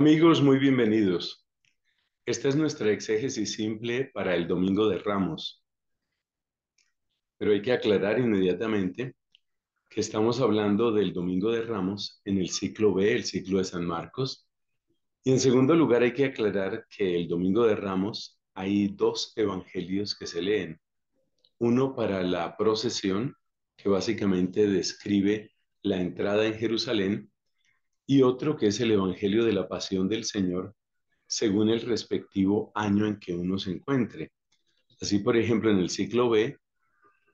Amigos, muy bienvenidos. Esta es nuestra exégesis simple para el Domingo de Ramos. Pero hay que aclarar inmediatamente que estamos hablando del Domingo de Ramos en el ciclo B, el ciclo de San Marcos. Y en segundo lugar hay que aclarar que el Domingo de Ramos hay dos evangelios que se leen. Uno para la procesión, que básicamente describe la entrada en Jerusalén, y otro que es el Evangelio de la Pasión del Señor, según el respectivo año en que uno se encuentre. Así, por ejemplo, en el ciclo B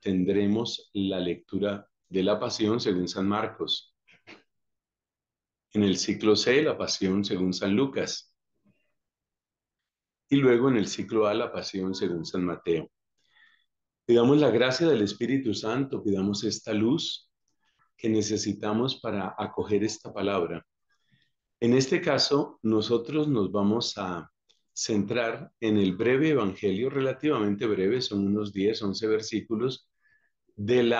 tendremos la lectura de la Pasión según San Marcos. En el ciclo C, la Pasión según San Lucas. Y luego en el ciclo A, la Pasión según San Mateo. Pidamos la gracia del Espíritu Santo, pidamos esta luz que necesitamos para acoger esta palabra. En este caso, nosotros nos vamos a centrar en el breve evangelio, relativamente breve, son unos 10, 11 versículos, del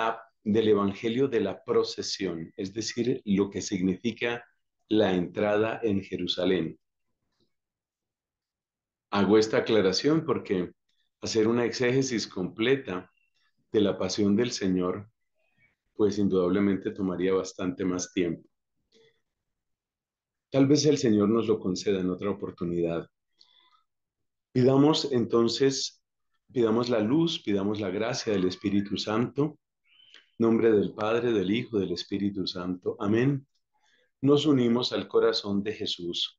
evangelio de la procesión, es decir, lo que significa la entrada en Jerusalén. Hago esta aclaración porque hacer una exégesis completa de la pasión del Señor pues indudablemente tomaría bastante más tiempo. Tal vez el Señor nos lo conceda en otra oportunidad. Pidamos entonces, pidamos la luz, pidamos la gracia del Espíritu Santo, nombre del Padre, del Hijo, del Espíritu Santo. Amén. Nos unimos al corazón de Jesús.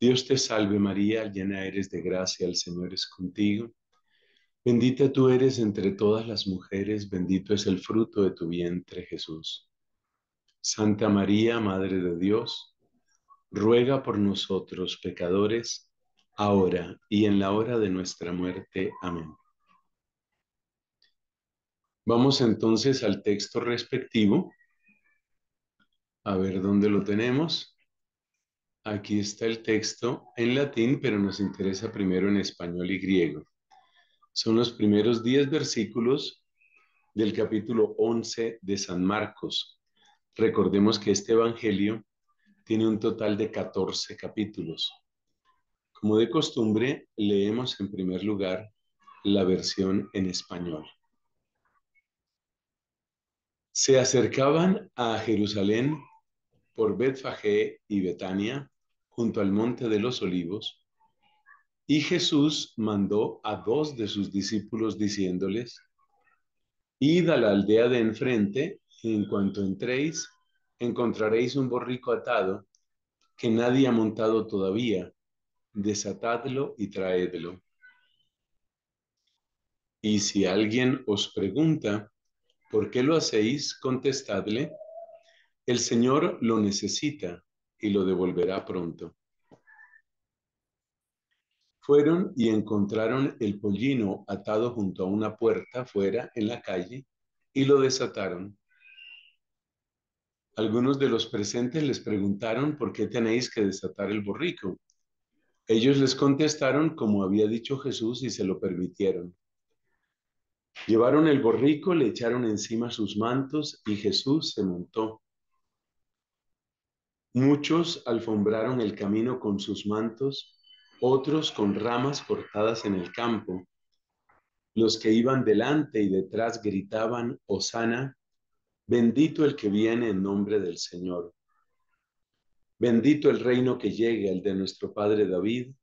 Dios te salve María, llena eres de gracia, el Señor es contigo. Bendita tú eres entre todas las mujeres, bendito es el fruto de tu vientre, Jesús. Santa María, Madre de Dios, ruega por nosotros pecadores, ahora y en la hora de nuestra muerte. Amén. Vamos entonces al texto respectivo. A ver dónde lo tenemos. Aquí está el texto en latín, pero nos interesa primero en español y griego. Son los primeros 10 versículos del capítulo 11 de San Marcos. Recordemos que este evangelio tiene un total de 14 capítulos. Como de costumbre, leemos en primer lugar la versión en español. Se acercaban a Jerusalén por Betfagé y Betania, junto al Monte de los Olivos, y Jesús mandó a dos de sus discípulos diciéndoles, id a la aldea de enfrente, y en cuanto entréis, encontraréis un borrico atado, que nadie ha montado todavía, desatadlo y traedlo. Y si alguien os pregunta, ¿por qué lo hacéis? Contestadle, el Señor lo necesita y lo devolverá pronto. Fueron y encontraron el pollino atado junto a una puerta fuera en la calle y lo desataron. Algunos de los presentes les preguntaron por qué tenéis que desatar el borrico. Ellos les contestaron como había dicho Jesús y se lo permitieron. Llevaron el borrico, le echaron encima sus mantos y Jesús se montó. Muchos alfombraron el camino con sus mantos, otros con ramas cortadas en el campo. Los que iban delante y detrás gritaban, Hosana, bendito el que viene en nombre del Señor. Bendito el reino que llega, el de nuestro padre David,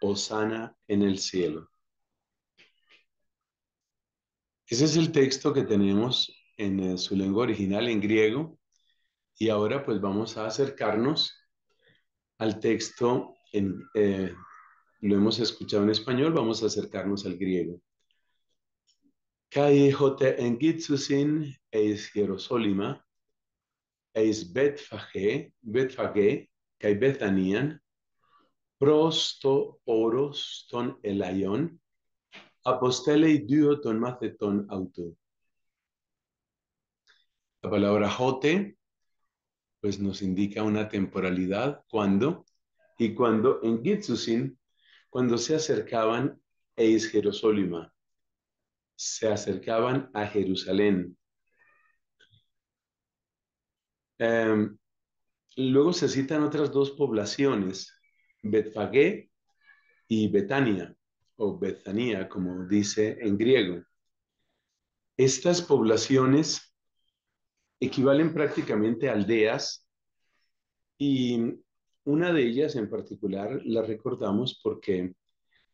Hosana en el cielo. Ese es el texto que tenemos en su lengua original, en griego. Y ahora pues vamos a acercarnos al texto lo hemos escuchado en español, vamos a acercarnos al griego. Kai hote engitsusin eis Jerusalema, eis Betfagé, kai Betanian, prosto oros ton elaion, apostelei duo ton maceton auto. La palabra jote, pues nos indica una temporalidad, ¿cuándo? Y cuando en Gitsusin, cuando se acercaban eis Jerusalema, se acercaban a Jerusalén. Luego se citan otras dos poblaciones Betfagé y Betania, o Betania, como dice en griego. Estas poblaciones equivalen prácticamente a aldeas, y una de ellas en particular la recordamos porque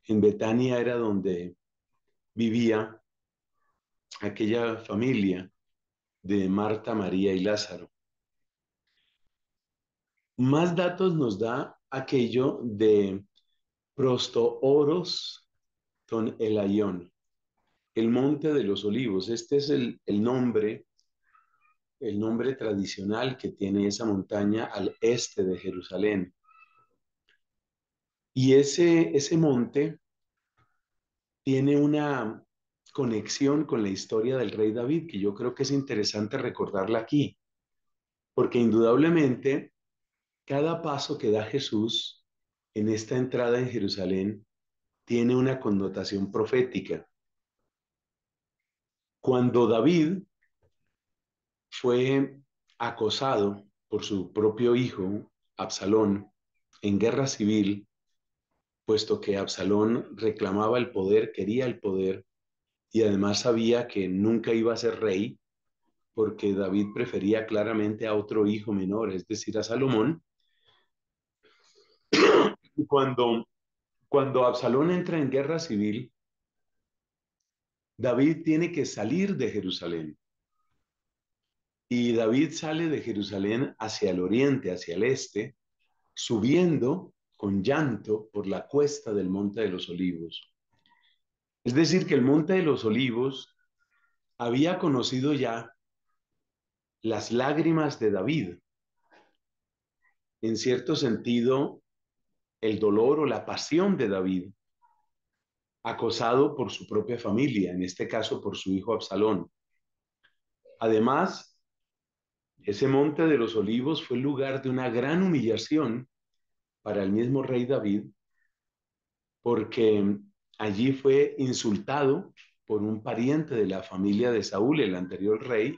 en Betania era donde vivía aquella familia de Marta, María y Lázaro. Más datos nos da aquello de Prostooros ton Elaión, el Monte de los Olivos. Este es el nombre tradicional que tiene esa montaña al este de Jerusalén. Y ese monte tiene una conexión con la historia del rey David, que yo creo que es interesante recordarla aquí, porque indudablemente cada paso que da Jesús en esta entrada en Jerusalén tiene una connotación profética. Cuando David fue acosado por su propio hijo, Absalón, en guerra civil, puesto que Absalón reclamaba el poder, quería el poder, y además sabía que nunca iba a ser rey, porque David prefería claramente a otro hijo menor, es decir, a Salomón. Cuando Absalón entra en guerra civil, David tiene que salir de Jerusalén. Y David sale de Jerusalén hacia el oriente, hacia el este, subiendo con llanto por la cuesta del Monte de los Olivos. Es decir, que el Monte de los Olivos había conocido ya las lágrimas de David. En cierto sentido, el dolor o la pasión de David, acosado por su propia familia, en este caso por su hijo Absalón. Además, ese Monte de los Olivos fue el lugar de una gran humillación para el mismo rey David, porque allí fue insultado por un pariente de la familia de Saúl, el anterior rey,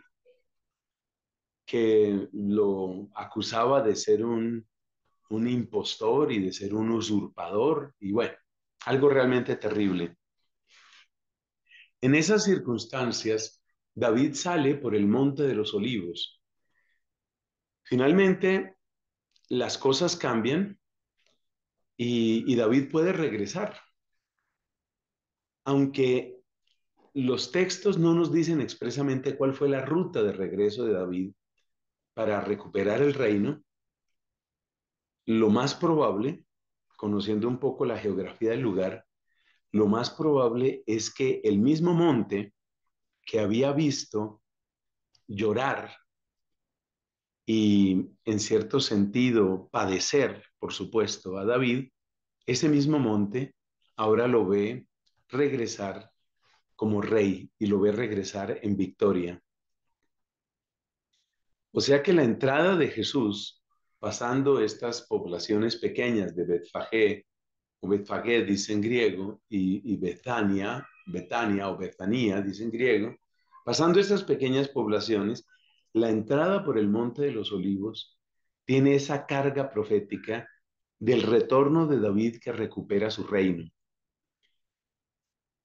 que lo acusaba de ser un impostor y de ser un usurpador, y bueno, algo realmente terrible. En esas circunstancias, David sale por el Monte de los Olivos. Finalmente, las cosas cambian y David puede regresar. Aunque los textos no nos dicen expresamente cuál fue la ruta de regreso de David para recuperar el reino, lo más probable, conociendo un poco la geografía del lugar, lo más probable es que el mismo monte que había visto llorar y, en cierto sentido, padecer, por supuesto, a David, ese mismo monte ahora lo ve regresar como rey y lo ve regresar en victoria. O sea que la entrada de Jesús, pasando estas poblaciones pequeñas de Betfagé, o Betfagé dice en griego, y Betania o Betania dice en griego, pasando estas pequeñas poblaciones, la entrada por el Monte de los Olivos tiene esa carga profética del retorno de David que recupera su reino.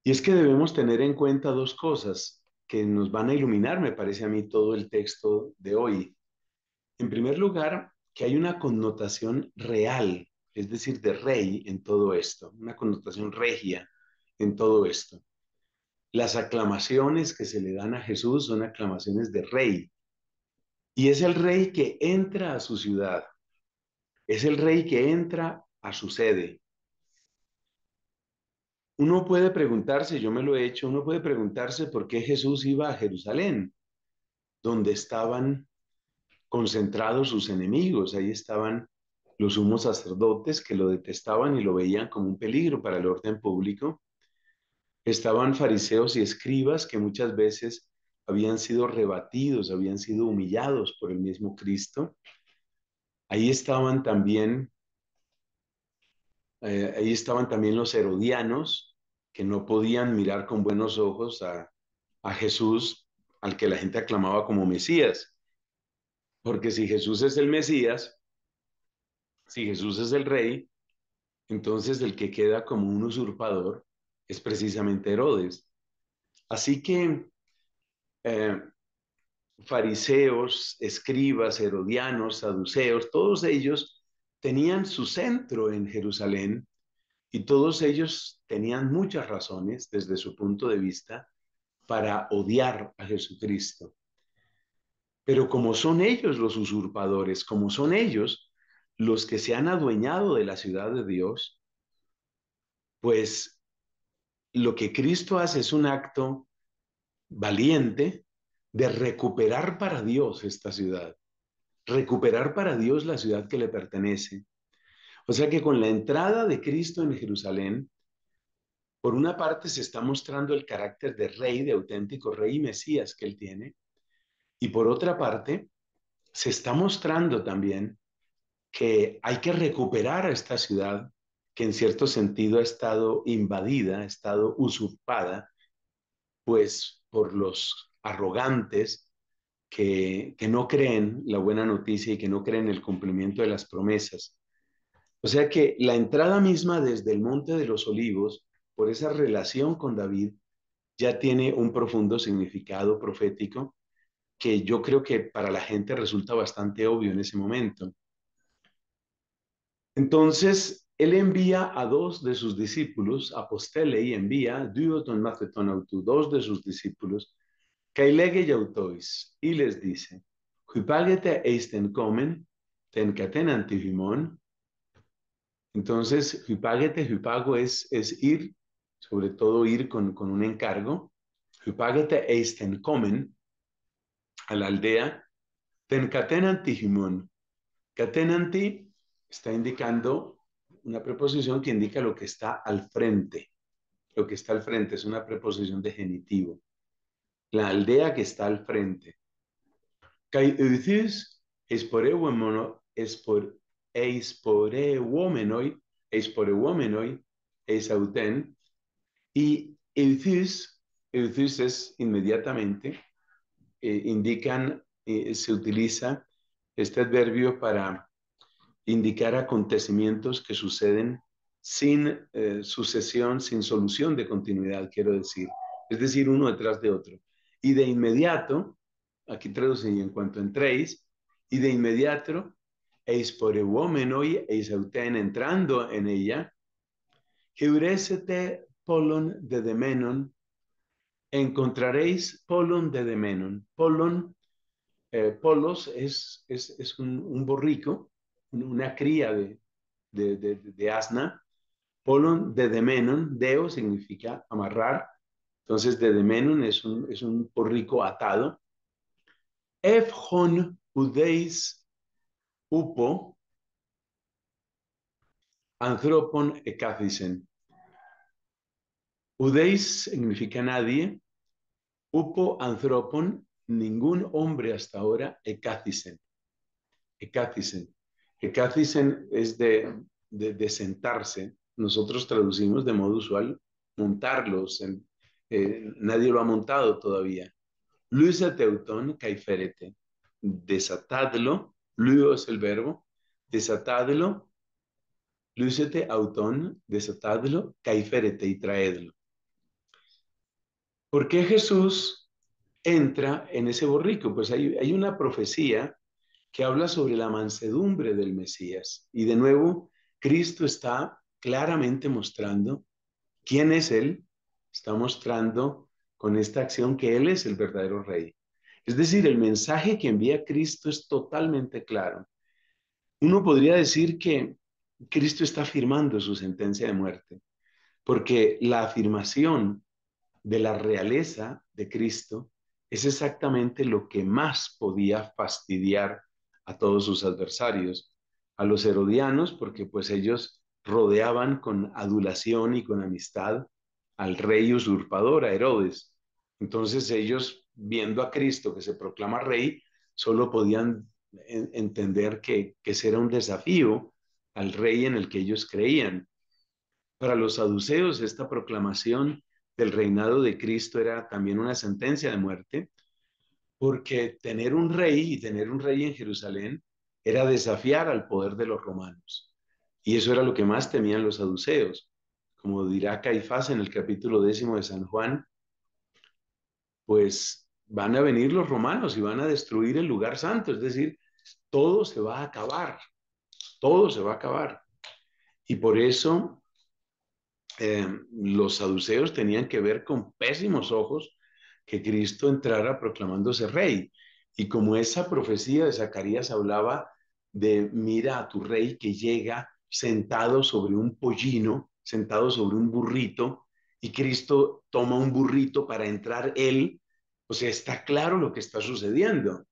Y es que debemos tener en cuenta dos cosas que nos van a iluminar, me parece a mí, todo el texto de hoy. En primer lugar, que hay una connotación real, es decir, de rey en todo esto, una connotación regia en todo esto. Las aclamaciones que se le dan a Jesús son aclamaciones de rey. Y es el rey que entra a su ciudad, es el rey que entra a su sede. Uno puede preguntarse, yo me lo he hecho, uno puede preguntarse por qué Jesús iba a Jerusalén, donde estaban concentrados sus enemigos. Ahí estaban los sumos sacerdotes que lo detestaban y lo veían como un peligro para el orden público. Estaban fariseos y escribas que muchas veces habían sido rebatidos, habían sido humillados por el mismo Cristo. Ahí estaban también los herodianos, que no podían mirar con buenos ojos a Jesús, al que la gente aclamaba como Mesías. Porque si Jesús es el Mesías, si Jesús es el Rey, Entonces el que queda como un usurpador es precisamente Herodes. Así que fariseos, escribas, herodianos, saduceos, todos ellos tenían su centro en Jerusalén y todos ellos tenían muchas razones desde su punto de vista para odiar a Jesucristo. Pero como son ellos los usurpadores, como son ellos los que se han adueñado de la ciudad de Dios, pues lo que Cristo hace es un acto valiente de recuperar para Dios esta ciudad, recuperar para Dios la ciudad que le pertenece. O sea que con la entrada de Cristo en Jerusalén, por una parte se está mostrando el carácter de rey, de auténtico rey y Mesías que él tiene, y por otra parte se está mostrando también que hay que recuperar a esta ciudad que en cierto sentido ha estado invadida, ha estado usurpada, pues por los arrogantes que no creen la buena noticia y que no creen el cumplimiento de las promesas. O sea que la entrada misma desde el Monte de los Olivos, por esa relación con David, ya tiene un profundo significado profético que yo creo que para la gente resulta bastante obvio en ese momento. Entonces, él envía a dos de sus discípulos, apostelei envía, dos de sus discípulos, kailege yautois, y les dice, huipágete eisten comen, tencatenan tijimón. Entonces, huipágete, huipago es ir, sobre todo ir con un encargo, huipágete eisten comen, a la aldea, tencatenan tijimón, catenanti, está indicando una preposición que indica lo que está al frente. Lo que está al frente es una preposición de genitivo. La aldea que está al frente. Kai euthis eisporeuomenoi, eisauten, y euthis es inmediatamente, indican, se utiliza este adverbio para indicar acontecimientos que suceden sin sucesión, sin solución de continuidad, quiero decir. Es decir, uno detrás de otro. Y de inmediato, aquí traduce en cuanto entréis, y de inmediato, eisporeuomenoi, eisauten, entrando en ella, heuresete polon de demenon, encontraréis polon de demenon. Polon, polos es un borrico, una cría de asna. Polon de demenon, deo significa amarrar, entonces de demenon es un borrico atado. Efjon udeis upo anthropon ecazisen. Udeis significa nadie, upo anthropon, ningún hombre hasta ahora, ecazisen. Ecazisen. Ecazisen es de sentarse. Nosotros traducimos de modo usual montarlos. Nadie lo ha montado todavía. Luisa teutón caiferete. Desatadlo. Luo es el verbo. Desatadlo. Luisete autón. Desatadlo. Caiferete y traedlo. ¿Por qué Jesús entra en ese borrico? Pues hay una profecía que habla sobre la mansedumbre del Mesías. Y de nuevo, Cristo está claramente mostrando quién es Él. Está mostrando con esta acción que Él es el verdadero Rey. Es decir, el mensaje que envía Cristo es totalmente claro. Uno podría decir que Cristo está afirmando su sentencia de muerte, porque la afirmación de la realeza de Cristo es exactamente lo que más podía fastidiar a todos sus adversarios, a los herodianos, porque pues ellos rodeaban con adulación y con amistad al rey usurpador, a Herodes. Entonces ellos, viendo a Cristo que se proclama rey, solo podían entender que ese era un desafío al rey en el que ellos creían. Para los saduceos esta proclamación del reinado de Cristo era también una sentencia de muerte, porque tener un rey y tener un rey en Jerusalén era desafiar al poder de los romanos. Y eso era lo que más temían los saduceos. Como dirá Caifás en el capítulo 10 de San Juan, pues van a venir los romanos y van a destruir el lugar santo. Es decir, todo se va a acabar. Todo se va a acabar. Y por eso los saduceos tenían que ver con pésimos ojos que Cristo entrara proclamándose rey. Y como esa profecía de Zacarías hablaba de mira a tu rey que llega sentado sobre un pollino, sentado sobre un burrito, y Cristo toma un burrito para entrar él, o sea, está claro lo que está sucediendo.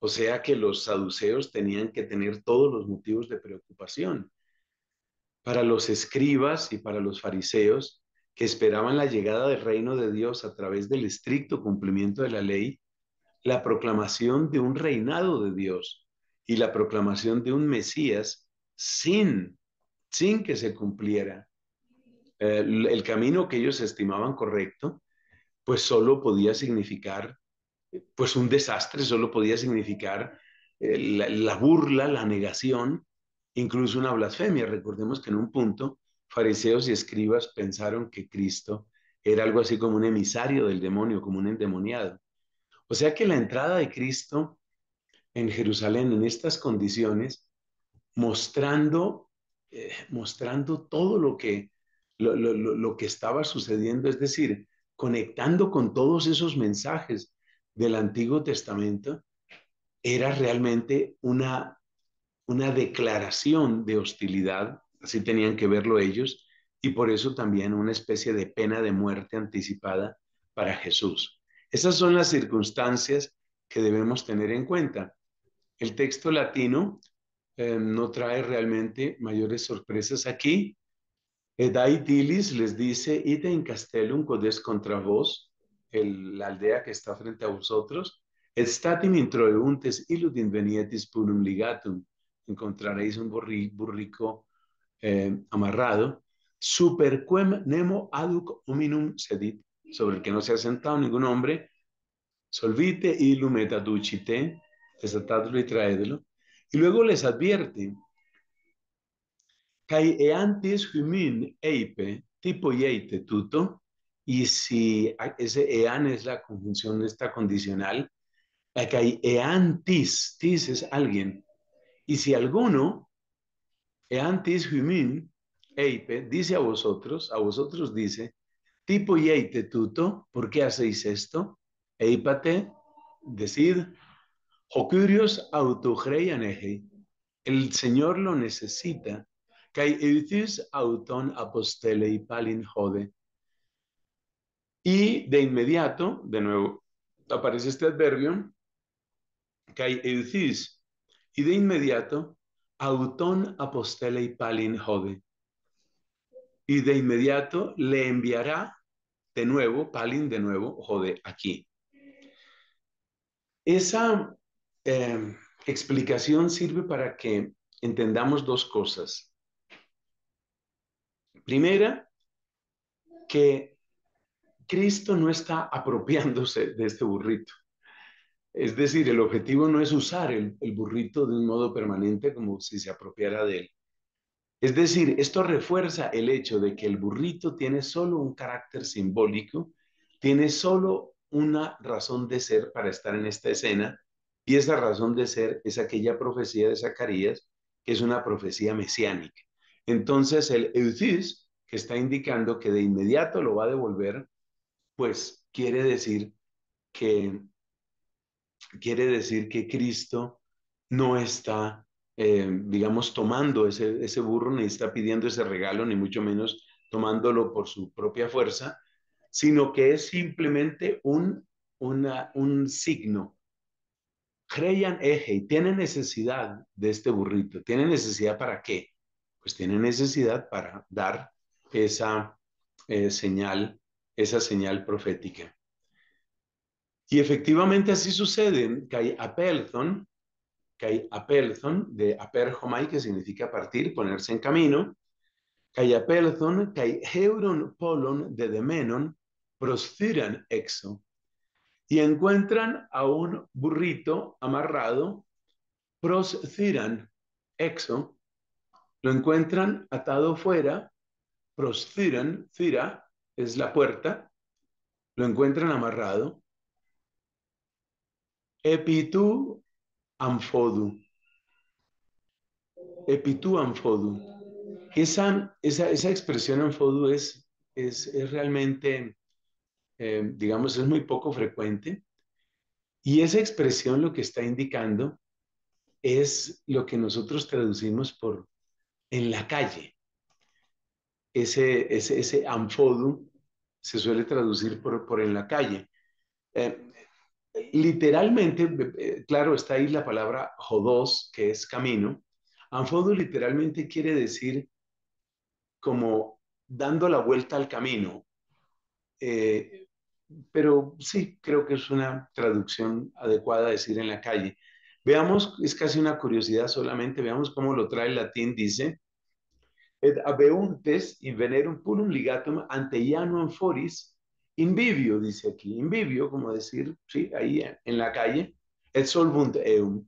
O sea que los saduceos tenían que tener todos los motivos de preocupación. Para los escribas y para los fariseos que esperaban la llegada del reino de Dios a través del estricto cumplimiento de la ley, la proclamación de un reinado de Dios y la proclamación de un Mesías sin que se cumpliera el camino que ellos estimaban correcto, pues solo podía significar pues un desastre, solo podía significar la burla, la negación, incluso una blasfemia. Recordemos que en un punto fariseos y escribas pensaron que Cristo era algo así como un emisario del demonio, como un endemoniado. O sea que la entrada de Cristo en Jerusalén en estas condiciones, mostrando todo lo que estaba sucediendo, es decir, conectando con todos esos mensajes del Antiguo Testamento, era realmente una declaración de hostilidad, así tenían que verlo ellos, y por eso también una especie de pena de muerte anticipada para Jesús. Esas son las circunstancias que debemos tener en cuenta. El texto latino no trae realmente mayores sorpresas aquí. Daitilis les dice, ite in castellum codes contra vos, la aldea que está frente a vosotros, et statim introeuntes illud invenietis purum ligatum, encontraréis un burrico amarrado, superquem nemo aduc hominum sedit, sobre el que no se ha sentado ningún hombre, solvite illum et aducite, desatadlo y traedlo, y luego les advierte, kai eantis humin eipe, tipo yeite tuto, y si ese ean es la conjunción esta condicional, kai eantis, tis es alguien, y si alguno, eantis humin, eipe, dice a vosotros dice, tipo yeite tuto, ¿por qué hacéis esto? Eipate, decid, hocurios autogreianegei, el Señor lo necesita, kai eutis auton apostelei palin jode. Y de inmediato, de nuevo, aparece este adverbio, kai eutis, y de inmediato, auton apostelei palin jode. Y de inmediato le enviará de nuevo, palin de nuevo, jode, aquí. Esa explicación sirve para que entendamos dos cosas. Primera, que Cristo no está apropiándose de este burrito. Es decir, el objetivo no es usar el burrito de un modo permanente como si se apropiara de él. Es decir, esto refuerza el hecho de que el burrito tiene solo un carácter simbólico, tiene solo una razón de ser para estar en esta escena, y esa razón de ser es aquella profecía de Zacarías, que es una profecía mesiánica. Entonces el eutis, que está indicando que de inmediato lo va a devolver, pues quiere decir que Cristo no está, digamos, tomando ese burro, ni está pidiendo ese regalo, ni mucho menos tomándolo por su propia fuerza, sino que es simplemente un signo. Creian eje, tiene necesidad de este burrito. ¿Tiene necesidad para qué? Pues tiene necesidad para dar esa señal profética. Y efectivamente así sucede. Kai apelton, kai apelthon, de aperjomai, que significa partir, ponerse en camino, kai apelthon, kai heuron polon de demenon, prosfiran exo, y encuentran a un burrito amarrado, prosfiran exo, Lo encuentran atado fuera, prosciran, cira es la puerta, lo encuentran amarrado. Epitú anfodu. Esa expresión anfodu es realmente, digamos, es muy poco frecuente. Y esa expresión lo que está indicando es lo que nosotros traducimos por en la calle. Ese anfodu se suele traducir por en la calle. Literalmente, claro, está ahí la palabra jodós, que es camino. Anfodu literalmente quiere decir como dando la vuelta al camino. Pero sí, creo que es una traducción adecuada a decir en la calle. Veamos, es casi una curiosidad solamente, veamos cómo lo trae el latín, dice et abeuntes in venerum purum ligatum ante iano anforis invivio, dice aquí, invivio, como decir, sí, ahí en la calle, et solvunt eum,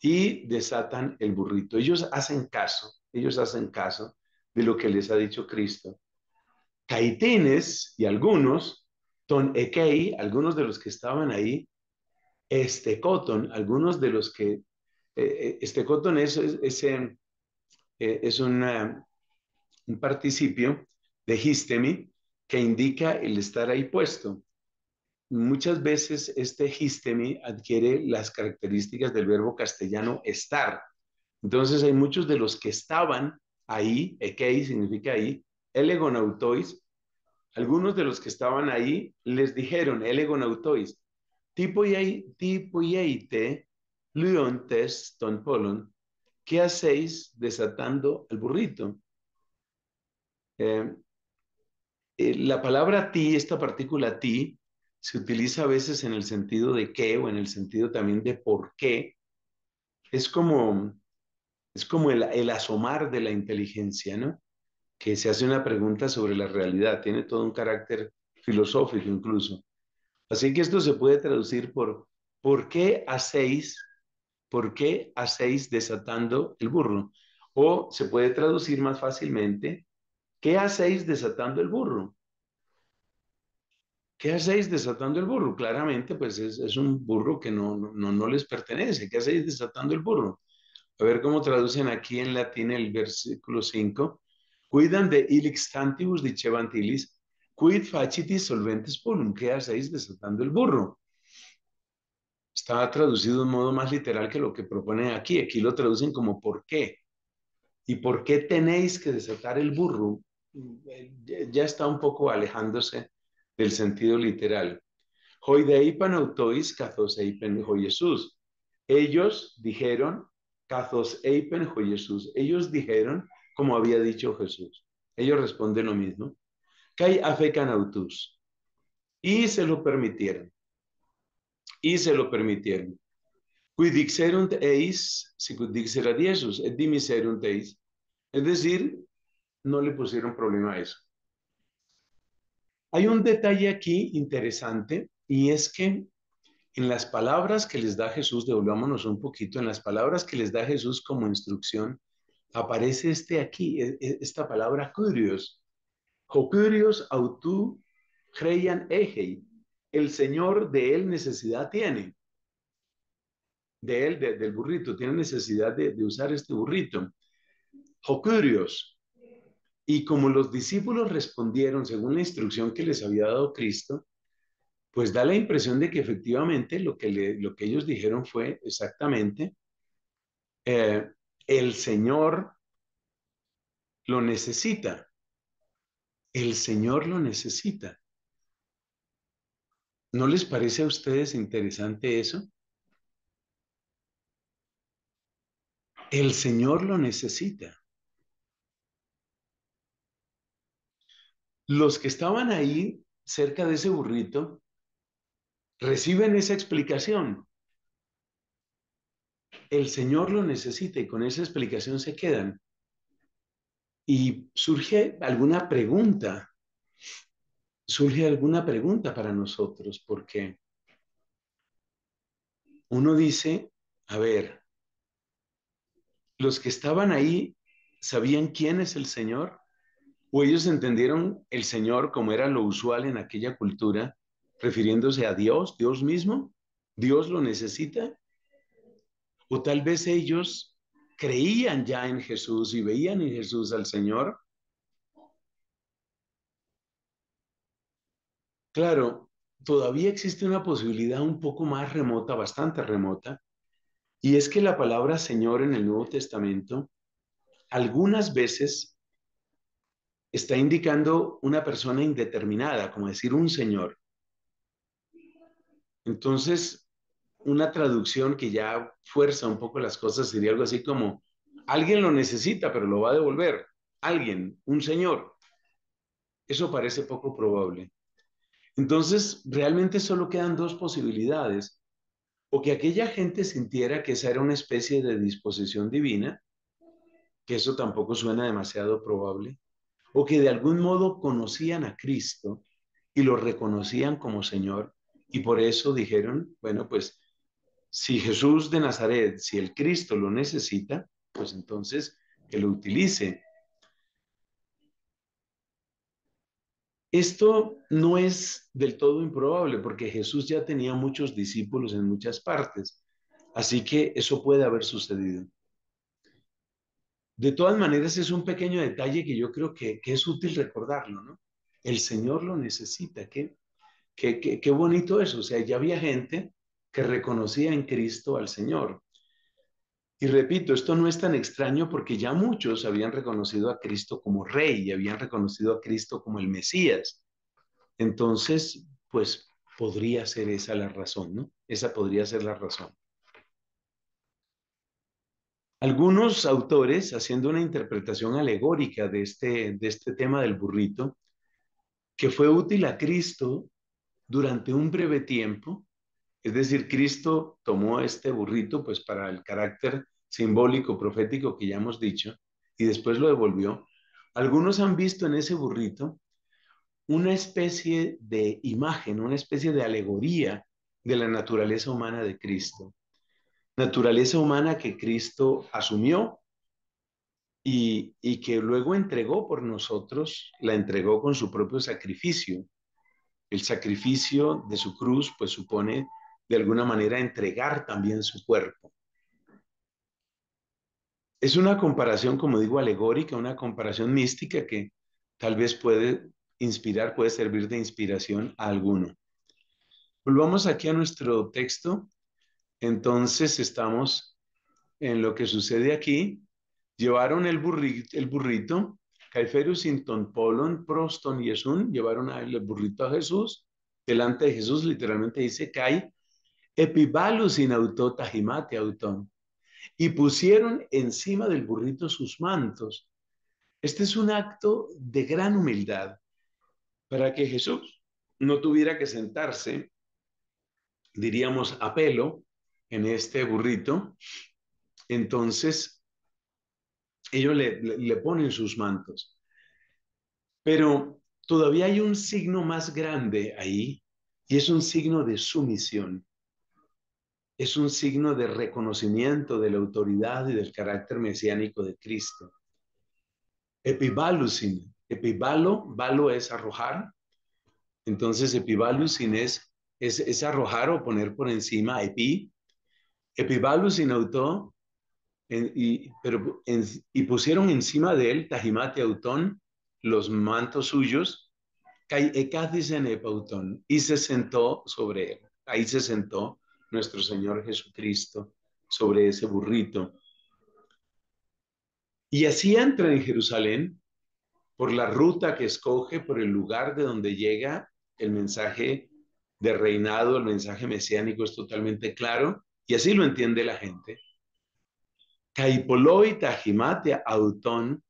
y desatan el burrito. Ellos hacen caso de lo que les ha dicho Cristo. Caitines y algunos, ton ekei, algunos de los que estaban ahí, estecoton, algunos de los que, estecoton es un participio de histemi, que indica el estar ahí puesto. Muchas veces este histemi adquiere las características del verbo castellano estar. Entonces hay muchos de los que estaban ahí, ekei significa ahí, elegonautois, algunos de los que estaban ahí les dijeron elegonautois, tipo ieite, leontes, ton polon, ¿qué hacéis desatando el burrito? La palabra ti, esta partícula ti, se utiliza a veces en el sentido de qué o en el sentido también de por qué. Es como el asomar de la inteligencia, ¿no? Que se hace una pregunta sobre la realidad, tiene todo un carácter filosófico incluso. Así que esto se puede traducir por qué hacéis desatando el burro. O se puede traducir más fácilmente, ¿qué hacéis desatando el burro? ¿Qué hacéis desatando el burro? Claramente, pues es un burro que no les pertenece. ¿Qué hacéis desatando el burro? A ver cómo traducen aquí en latín el versículo 5. Cuidan de ilix tantibus dicebantilis, quid facitis solventes purum. ¿Qué hacéis desatando el burro? Está traducido de un modo más literal que lo que proponen aquí. Aquí lo traducen como ¿por qué? ¿Y por qué tenéis que desatar el burro? Ya está un poco alejándose del sentido literal. Hoideipan autois kazos eipen hoiesus. Ellos dijeron, kazos eipen hoiesus. Ellos dijeron, como había dicho Jesús. Ellos responden lo mismo. Kai afecan autus. Y se lo permitieron. Y se lo permitieron. Qui dixerunt eis, si dixerat Jesus, et dimiserunt eis. Es decir, no le pusieron problema a eso. Hay un detalle aquí interesante, y es que en las palabras que les da Jesús, devolvámonos un poquito, en las palabras que les da Jesús como instrucción, aparece esta palabra curios. Ho curios autu creian egei. El Señor de él necesidad tiene. De él, del burrito, tiene necesidad de usar este burrito. Ho curios. Y como los discípulos respondieron según la instrucción que les había dado Cristo, pues da la impresión de que efectivamente lo que ellos dijeron fue exactamente el Señor lo necesita. El Señor lo necesita. ¿No les parece a ustedes interesante eso? El Señor lo necesita. Los que estaban ahí cerca de ese burrito reciben esa explicación. El Señor lo necesita y con esa explicación se quedan. Y surge alguna pregunta para nosotros, porque uno dice, a ver, los que estaban ahí ¿Sabían quién es el Señor? ¿O ellos entendieron el Señor como era lo usual en aquella cultura, refiriéndose a Dios, Dios mismo? ¿Dios lo necesita? ¿O tal vez ellos creían ya en Jesús y veían en Jesús al Señor? Claro, todavía existe una posibilidad un poco más remota, bastante remota, y es que la palabra Señor en el Nuevo Testamento algunas veces está indicando una persona indeterminada, como decir un señor. Entonces, una traducción que ya fuerza un poco las cosas sería algo así como, alguien lo necesita, pero lo va a devolver. Alguien, un señor. Eso parece poco probable. Entonces, realmente solo quedan dos posibilidades. O que aquella gente sintiera que esa era una especie de disposición divina, que eso tampoco suena demasiado probable, o que de algún modo conocían a Cristo y lo reconocían como Señor, y por eso dijeron, bueno, pues, si Jesús de Nazaret, si el Cristo lo necesita, pues entonces que lo utilice. Esto no es del todo improbable, porque Jesús ya tenía muchos discípulos en muchas partes, así que eso puede haber sucedido. De todas maneras, es un pequeño detalle que yo creo que es útil recordarlo, ¿no? El Señor lo necesita, qué bonito eso. O sea, ya había gente que reconocía en Cristo al Señor. Y repito, esto no es tan extraño porque ya muchos habían reconocido a Cristo como rey y habían reconocido a Cristo como el Mesías. Entonces, pues podría ser esa la razón, ¿no? Esa podría ser la razón. Algunos autores, haciendo una interpretación alegórica de este tema del burrito, que fue útil a Cristo durante un breve tiempo. Es decir, Cristo tomó este burrito pues para el carácter simbólico, profético que ya hemos dicho, y después lo devolvió. Algunos han visto en ese burrito una especie de imagen, una especie de alegoría de la naturaleza humana de Cristo. Naturaleza humana que Cristo asumió y que luego entregó por nosotros, la entregó con su propio sacrificio. El sacrificio de su cruz pues supone de alguna manera entregar también su cuerpo. Es una comparación, como digo, alegórica, una comparación mística que tal vez puede inspirar, puede servir de inspiración a alguno. Volvamos aquí a nuestro texto. Entonces estamos en lo que sucede aquí. Llevaron el burrito, Caiferus inton polon proston yesun, llevaron el burrito a Jesús. Delante de Jesús literalmente dice Kai, epibalus in auto tajimate auton, y pusieron encima del burrito sus mantos. Este es un acto de gran humildad para que Jesús no tuviera que sentarse, diríamos a pelo, en este burrito. Entonces ellos le ponen sus mantos. Pero todavía hay un signo más grande ahí, y es un signo de sumisión. Es un signo de reconocimiento de la autoridad y del carácter mesiánico de Cristo. Epibalusin. Epibalo, balo es arrojar. Entonces epibalusin es arrojar o poner por encima epi. Epibalusin auto, y pusieron encima de él tajimate autón, los mantos suyos, y se sentó sobre él. Ahí se sentó nuestro Señor Jesucristo sobre ese burrito. Y así entra en Jerusalén, por la ruta que escoge, por el lugar de donde llega. El mensaje de reinado, el mensaje mesiánico es totalmente claro, y así lo entiende la gente. Caipoloi tajimate autón,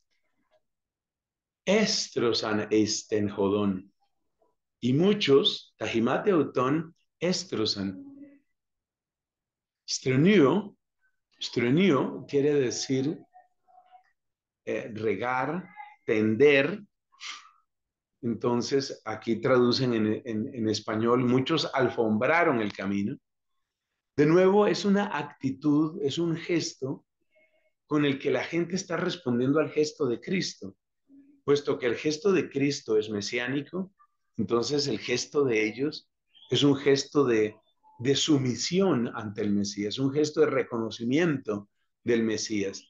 estrosan estenjodón. Y muchos, tajimate autón, estrosan. Estrenio quiere decir regar, tender. Entonces, aquí traducen en español, muchos alfombraron el camino. De nuevo, es una actitud, es un gesto con el que la gente está respondiendo al gesto de Cristo. Puesto que el gesto de Cristo es mesiánico, entonces el gesto de ellos es un gesto de sumisión ante el Mesías, un gesto de reconocimiento del Mesías.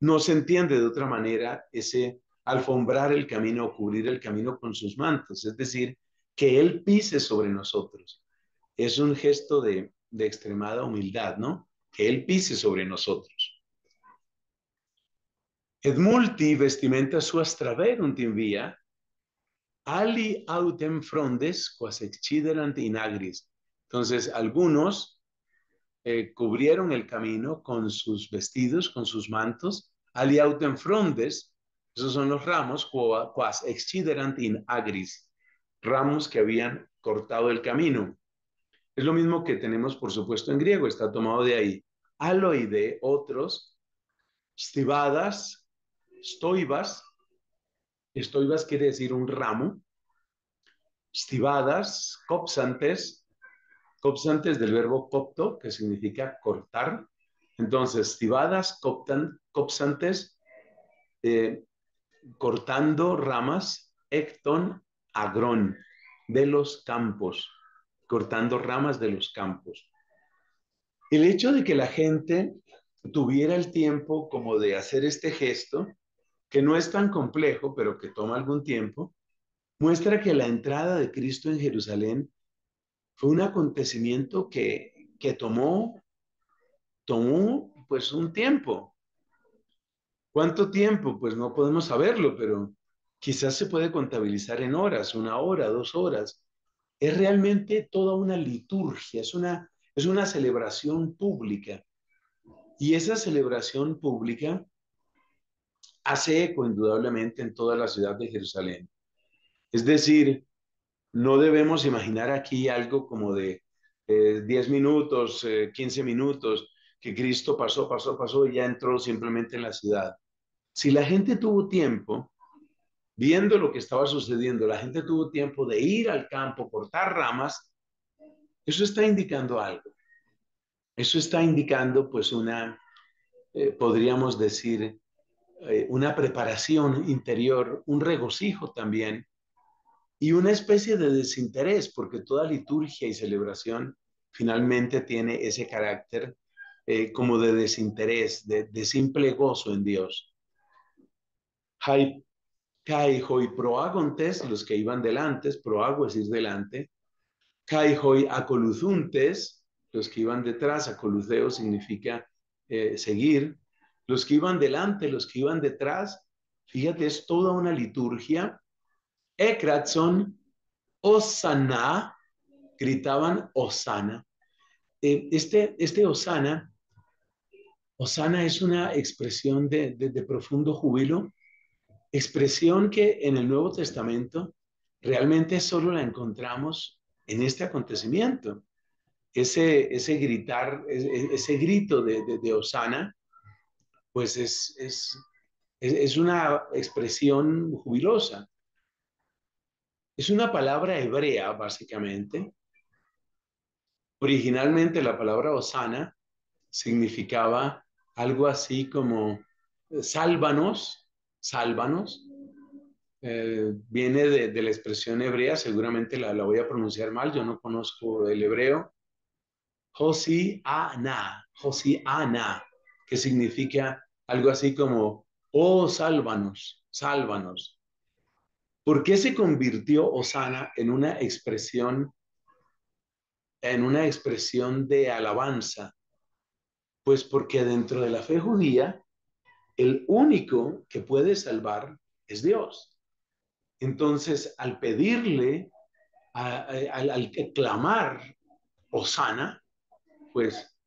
No se entiende de otra manera ese alfombrar el camino o cubrir el camino con sus mantos, es decir, que Él pise sobre nosotros. Es un gesto de extremada humildad, ¿no? Que Él pise sobre nosotros. Et multi vestimenta suas traverunt in via, ali autem frondes quas exciderant in agris. Entonces, algunos cubrieron el camino con sus vestidos, con sus mantos, ali autem frondes, esos son los ramos, quas exciderant in agris, ramos que habían cortado el camino. Es lo mismo que tenemos, por supuesto, en griego, está tomado de ahí. Aloide, otros, stibadas, stoibas. Stoibas quiere decir un ramo. Stibadas, copsantes. Copsantes del verbo copto, que significa cortar. Entonces, stibadas, copsantes, cortando ramas, ecton, agrón, de los campos. Cortando ramas de los campos. El hecho de que la gente tuviera el tiempo como de hacer este gesto, que no es tan complejo, pero que toma algún tiempo, muestra que la entrada de Cristo en Jerusalén fue un acontecimiento que tomó pues un tiempo. ¿Cuánto tiempo? Pues no podemos saberlo, pero quizás se puede contabilizar en horas, 1 hora, 2 horas. Es realmente toda una liturgia, es una celebración pública. Y esa celebración pública hace eco indudablemente en toda la ciudad de Jerusalén. Es decir, no debemos imaginar aquí algo como de 10 minutos, 15 minutos, que Cristo pasó y ya entró simplemente en la ciudad. Si la gente tuvo tiempo, viendo lo que estaba sucediendo, la gente tuvo tiempo de ir al campo, cortar ramas, eso está indicando algo. Eso está indicando pues una, podríamos decir, una preparación interior, un regocijo también, y una especie de desinterés, porque toda liturgia y celebración finalmente tiene ese carácter como de desinterés, de simple gozo en Dios. Hay Caihoi proagontes, los que iban delante, proago es ir delante. Caihoi acoluzuntes, los que iban detrás, acoluceo significa seguir. Los que iban delante, los que iban detrás, fíjate, es toda una liturgia. Ekratson, Osana, gritaban Osana. Este Osana, Osana es una expresión de profundo júbilo. Expresión que en el Nuevo Testamento realmente solo la encontramos en este acontecimiento. Ese gritar, ese grito de Hosana, pues es una expresión jubilosa. Es una palabra hebrea, básicamente. Originalmente la palabra Hosana significaba algo así como sálvanos. Sálvanos, viene de la expresión hebrea, seguramente la voy a pronunciar mal, yo no conozco el hebreo. Josiana, que significa algo así como, oh, sálvanos, sálvanos. ¿Por qué se convirtió Hosana en una expresión de alabanza? Pues porque dentro de la fe judía, el único que puede salvar es Dios. Entonces, al pedirle, al clamar Hosana, pues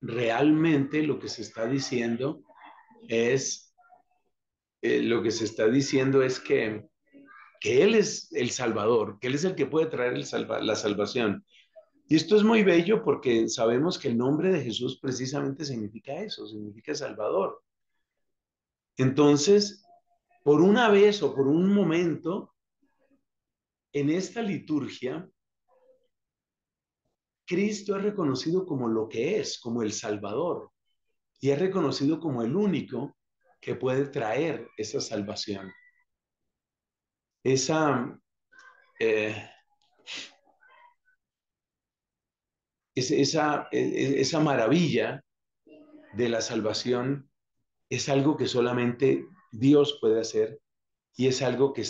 realmente lo que se está diciendo es, que Él es el Salvador, que Él es el que puede traer la salvación. Y esto es muy bello porque sabemos que el nombre de Jesús precisamente significa eso, significa Salvador. Entonces, por una vez o por un momento, en esta liturgia, Cristo es reconocido como lo que es, como el Salvador. y es reconocido como el único que puede traer esa salvación. Esa maravilla de la salvación es algo que solamente Dios puede hacer y es algo que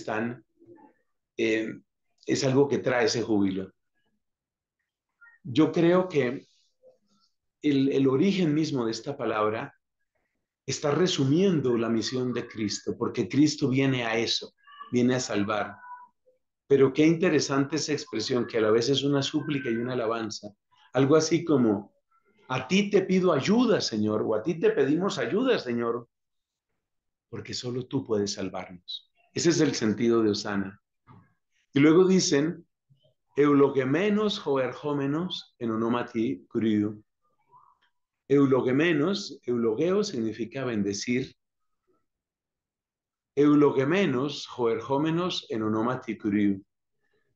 es algo que trae ese júbilo. Yo creo que el origen mismo de esta palabra está resumiendo la misión de Cristo, porque Cristo viene a eso, viene a salvar. Pero qué interesante esa expresión, que a la vez es una súplica y una alabanza. Algo así como, a ti te pido ayuda, Señor, o a ti te pedimos ayuda, Señor, porque solo tú puedes salvarnos. Ese es el sentido de Osana. Y luego dicen, eulogemenos joerjómenos en onomati curiu. Eulogemenos, eulogeo significa bendecir. Eulogemenos, joerjómenos en onomati curiu.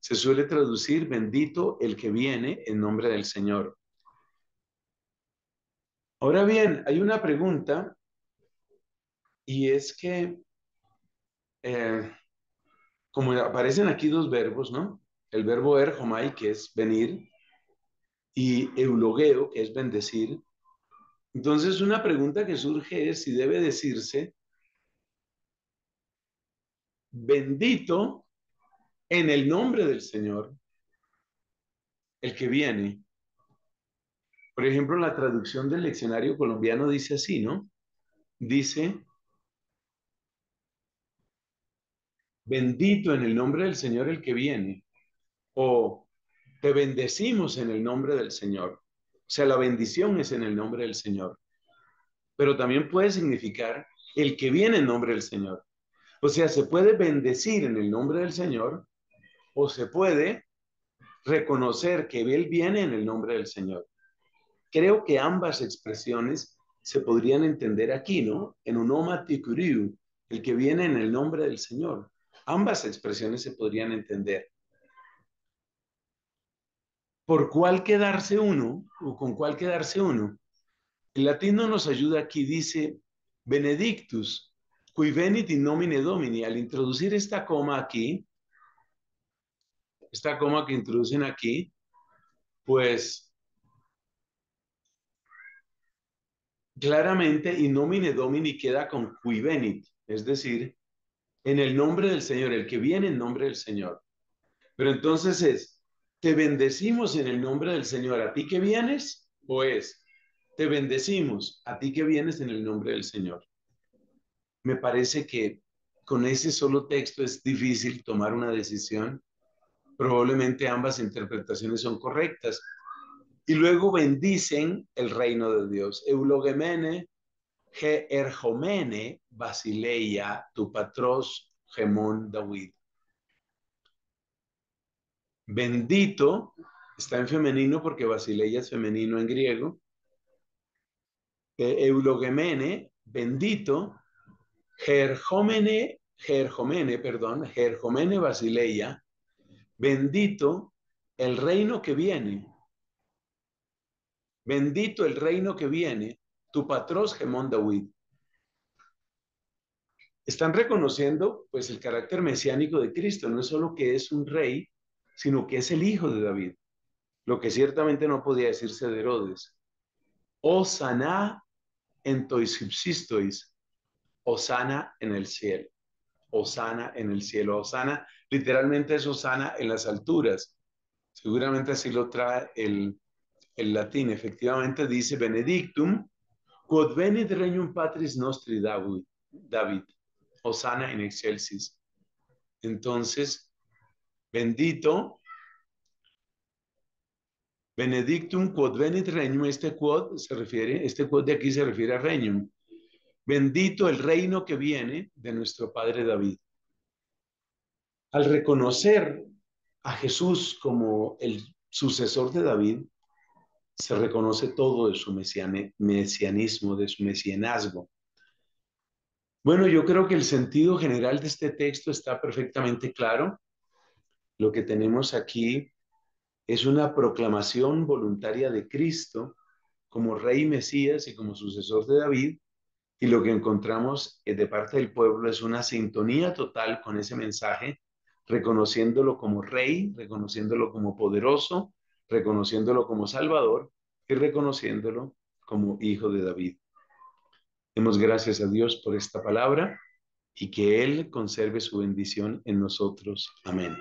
Se suele traducir bendito el que viene en nombre del Señor. Ahora bien, hay una pregunta, y es que, como aparecen aquí dos verbos, ¿no? El verbo erjomai, que es venir, y eulogeo, que es bendecir. Entonces, una pregunta que surge es si debe decirse bendito en el nombre del Señor, el que viene. Por ejemplo, la traducción del diccionario colombiano dice así, ¿no? Dice, bendito en el nombre del Señor el que viene, o te bendecimos en el nombre del Señor. O sea, la bendición es en el nombre del Señor. Pero también puede significar el que viene en nombre del Señor. O sea, se puede bendecir en el nombre del Señor o se puede reconocer que Él viene en el nombre del Señor. Creo que ambas expresiones se podrían entender aquí, ¿no? En onomati kuriu, el que viene en el nombre del Señor. Ambas expresiones se podrían entender. ¿Por cuál quedarse uno o con cuál quedarse uno? El latín no nos ayuda aquí, dice benedictus, cui venit in nomine domini. Al introducir esta coma que introducen aquí, pues claramente in nomine domini queda con cui venit, es decir, en el nombre del Señor, el que viene en nombre del Señor. Pero entonces es, ¿te bendecimos en el nombre del Señor a ti que vienes? ¿O es, te bendecimos a ti que vienes en el nombre del Señor? Me parece que con ese solo texto es difícil tomar una decisión. Probablemente ambas interpretaciones son correctas. Y luego bendicen el reino de Dios. Eulogemene, ge erjomene, basileia, tu patros, gemón, David. Bendito está en femenino porque basileia es femenino en griego. Eulogemene, bendito. Gerjomene basileia, bendito el reino que viene. Bendito el reino que viene, tu patros gemón David. Están reconociendo pues el carácter mesiánico de Cristo, no es solo que es un rey, sino que es el hijo de David, lo que ciertamente no podía decirse de Herodes. Osana en toisipsistois, Osana en el cielo, Osana en el cielo. Osana literalmente es Osana en las alturas, seguramente así lo trae el latín. Efectivamente dice benedictum, quod venit regnum patris nostri David, Osana en excelsis. Entonces, bendito, benedictum quod venit regnum, este quod de aquí se refiere a regnum. Bendito el reino que viene de nuestro padre David. Al reconocer a Jesús como el sucesor de David, se reconoce todo de su mesianismo, de su mesianazgo. Bueno, yo creo que el sentido general de este texto está perfectamente claro. Lo que tenemos aquí es una proclamación voluntaria de Cristo como rey y Mesías y como sucesor de David, y lo que encontramos de parte del pueblo es una sintonía total con ese mensaje, reconociéndolo como rey, reconociéndolo como poderoso, reconociéndolo como salvador y reconociéndolo como hijo de David. Demos gracias a Dios por esta palabra y que Él conserve su bendición en nosotros. Amén.